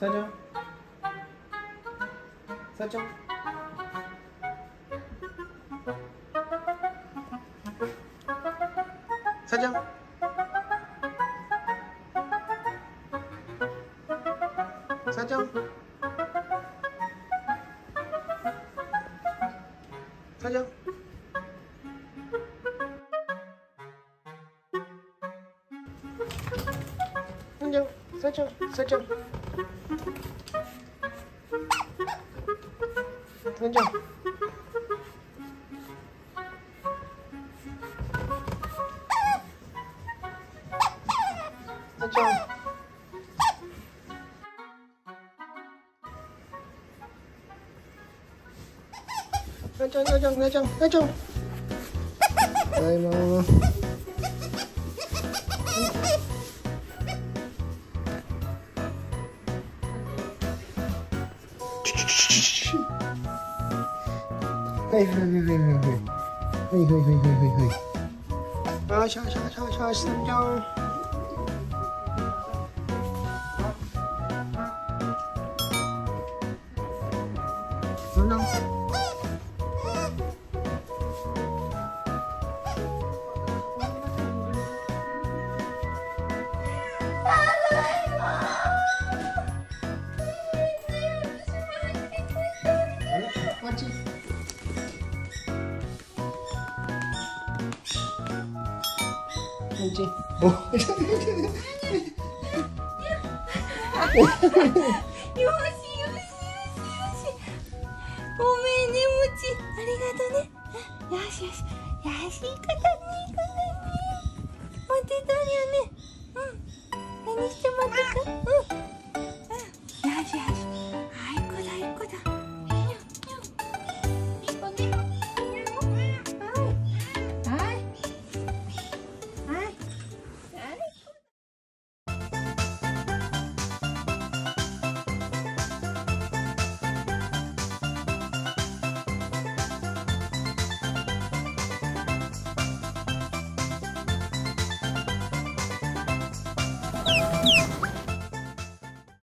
설정 설정 설정 설정 설정 설정 설정 설정 설정 설정 설정 설정 설정 설정 아이고 Hey, hey, hey, hey, hey, hey, hey, hey, hey, hey, hey. Show, Slim Joe. No. What's it? Oh.